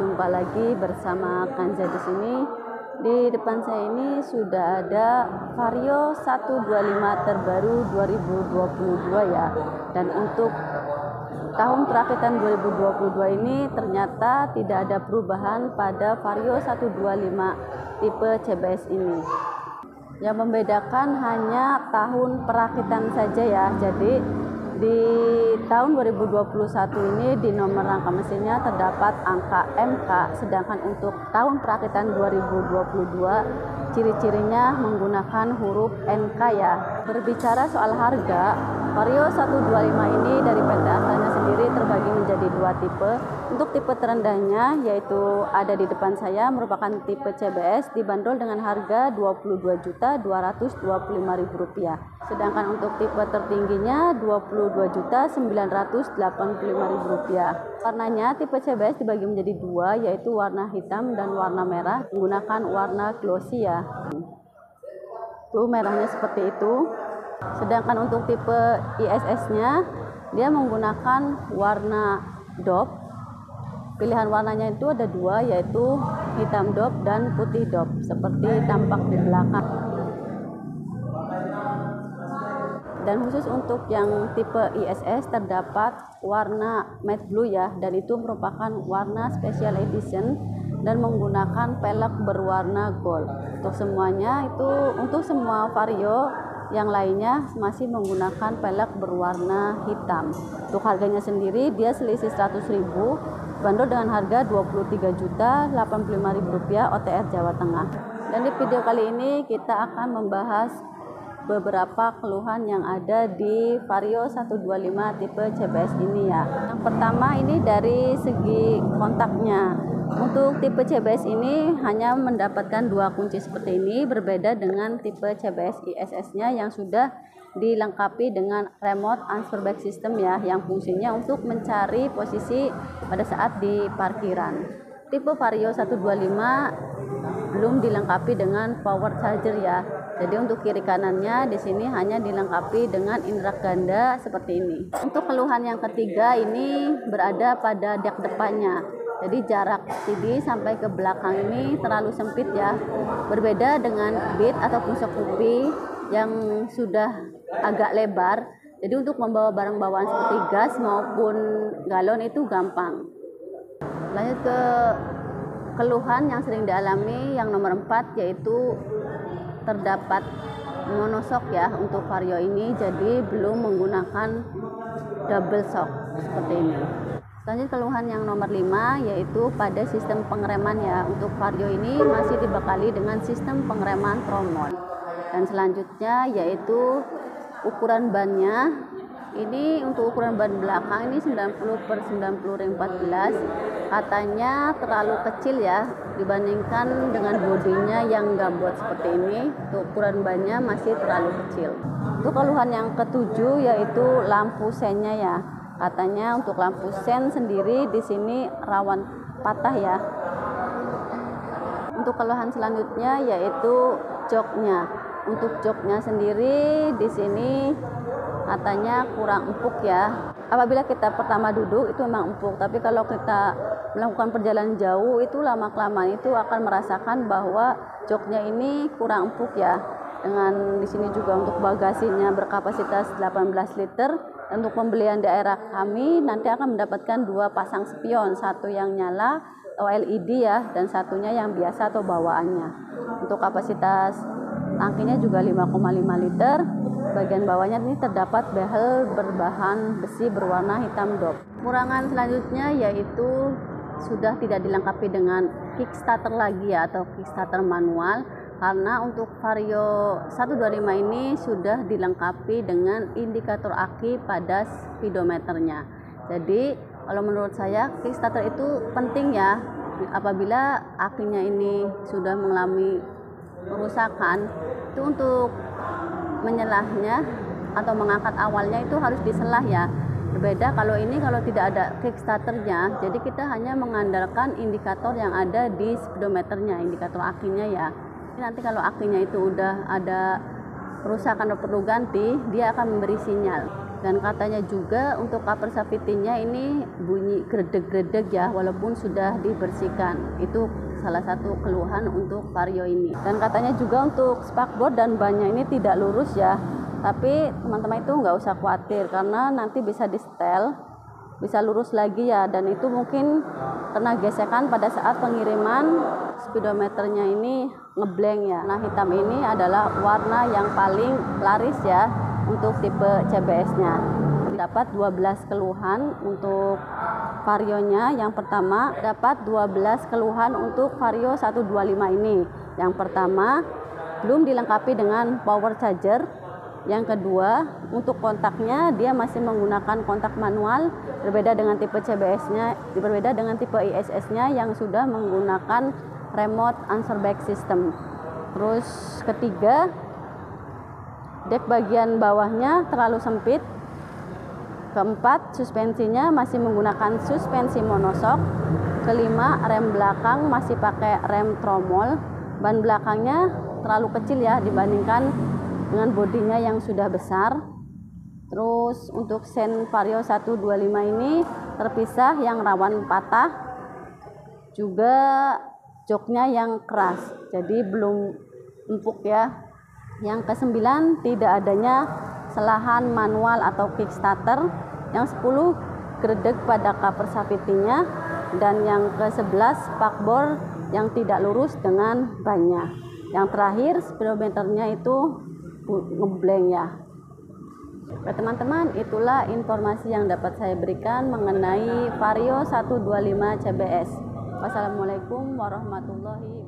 Jumpa lagi bersama Kanja di sini. Di depan saya ini sudah ada Vario 125 terbaru 2022 ya. Dan untuk tahun perakitan 2022 ini ternyata tidak ada perubahan pada Vario 125 tipe CBS ini. Yang membedakan hanya tahun perakitan saja ya. Jadi di tahun 2021 ini di nomor rangka mesinnya terdapat angka MK, sedangkan untuk tahun perakitan 2022 ciri-cirinya menggunakan huruf NK ya. Berbicara soal harga, Vario 125 ini dari PT Astra sendiri terbagi menjadi dua tipe. Untuk tipe terendahnya yaitu ada di depan saya, merupakan tipe CBS, dibanderol dengan harga Rp22.225.000. Sedangkan untuk tipe tertingginya Rp22.985.000. Warnanya tipe CBS dibagi menjadi dua, yaitu warna hitam dan warna merah, menggunakan warna glossy ya. Tuh merahnya seperti itu. Sedangkan untuk tipe ISS-nya dia menggunakan warna dop. Pilihan warnanya itu ada dua, yaitu hitam dop dan putih dop, seperti tampak di belakang. Dan khusus untuk yang tipe ISS terdapat warna matte blue ya, dan itu merupakan warna special edition dan menggunakan pelek berwarna gold. Untuk semuanya itu, untuk semua Vario yang lainnya masih menggunakan pelek berwarna hitam. Untuk harganya sendiri dia selisih 100.000, bandol dengan harga Rp23.085.000 OTR Jawa Tengah. Dan di video kali ini kita akan membahas beberapa keluhan yang ada di Vario 125 tipe CBS ini ya. Yang pertama ini dari segi kontaknya. Untuk tipe CBS ini hanya mendapatkan dua kunci seperti ini, berbeda dengan tipe CBS ISS-nya yang sudah dilengkapi dengan remote answer back system ya, yang fungsinya untuk mencari posisi pada saat di parkiran. Tipe Vario 125 belum dilengkapi dengan power charger ya. Jadi untuk kiri kanannya di sini hanya dilengkapi dengan indera ganda seperti ini. Untuk keluhan yang ketiga ini berada pada dek depannya. Jadi jarak CD sampai ke belakang ini terlalu sempit ya. Berbeda dengan Beat ataupun Scoopy yang sudah agak lebar. Jadi untuk membawa barang bawaan seperti gas maupun galon itu gampang. Lanjut ke keluhan yang sering dialami yang nomor 4, yaitu terdapat monoshock ya untuk Vario ini, jadi belum menggunakan double shock seperti ini. Selanjutnya keluhan yang nomor 5 yaitu pada sistem pengereman ya. Untuk Vario ini masih dibekali dengan sistem pengereman tromon. Dan selanjutnya yaitu ukuran bannya. Ini untuk ukuran ban belakang ini 90/90 ring 14, katanya terlalu kecil ya dibandingkan dengan bodinya yang gambot seperti ini. Untuk ukuran bannya masih terlalu kecil. Untuk keluhan yang ketujuh yaitu lampu sennya ya. Katanya untuk lampu sen sendiri di sini rawan patah ya. Untuk keluhan selanjutnya yaitu joknya. Untuk joknya sendiri di sini katanya kurang empuk ya. Apabila kita pertama duduk itu memang empuk, tapi kalau kita melakukan perjalanan jauh itu lama-kelamaan itu akan merasakan bahwa joknya ini kurang empuk ya. Dengan di sini juga untuk bagasinya berkapasitas 18 liter. Untuk pembelian daerah kami nanti akan mendapatkan dua pasang spion, satu yang nyala atau LED ya, dan satunya yang biasa atau bawaannya. untuk kapasitas tangkinya juga 5,5 liter. Bagian bawahnya ini terdapat behel berbahan besi berwarna hitam dop. Kurangan selanjutnya yaitu sudah tidak dilengkapi dengan kickstarter lagi ya, atau kickstarter manual, karena untuk Vario 125 ini sudah dilengkapi dengan indikator aki pada speedometernya. Jadi kalau menurut saya kickstarter itu penting ya, apabila akinya ini sudah mengalami kerusakan, itu untuk menyelahnya atau mengangkat awalnya itu harus diselah ya. Berbeda kalau ini, kalau tidak ada kickstarternya, jadi kita hanya mengandalkan indikator yang ada di speedometernya, indikator akinya ya. Jadi nanti kalau akinya itu udah ada kerusakan atau perlu ganti, dia akan memberi sinyal. Dan katanya juga untuk cover safety-nya ini bunyi gredeg-gredeg ya, walaupun sudah dibersihkan. Itu salah satu keluhan untuk Vario ini. Dan katanya juga untuk spakbor dan bannya ini tidak lurus ya, tapi teman-teman itu nggak usah khawatir karena nanti bisa di setel, bisa lurus lagi ya. Dan itu mungkin kena gesekan pada saat pengiriman, speedometernya ini ngeblank ya. Nah, hitam ini adalah warna yang paling laris ya untuk tipe CBS-nya. Dapat 12 keluhan untuk Varionya. Yang pertama, dapat 12 keluhan untuk Vario 125 ini. Yang pertama, belum dilengkapi dengan power charger. Yang kedua, untuk kontaknya dia masih menggunakan kontak manual, berbeda dengan tipe CBS-nya, berbeda dengan tipe ISS-nya yang sudah menggunakan remote answer back system. Terus ketiga, dek bagian bawahnya terlalu sempit. Keempat, suspensinya masih menggunakan suspensi monosok. Kelima, rem belakang masih pakai rem tromol. Ban belakangnya terlalu kecil ya dibandingkan dengan bodinya yang sudah besar. Terus untuk sen Vario 125 ini terpisah yang rawan patah, juga joknya yang keras, jadi belum empuk ya. Yang ke-9, tidak adanya selahan manual atau kickstarter. Yang 10, gredeg pada cover safety-nya. Dan yang ke-11, spakbor yang tidak lurus dengan bannya. Yang terakhir, speedometernya itu ngeblank ya. Oke teman-teman, itulah informasi yang dapat saya berikan mengenai Vario 125 CBS. Wassalamualaikum warahmatullahi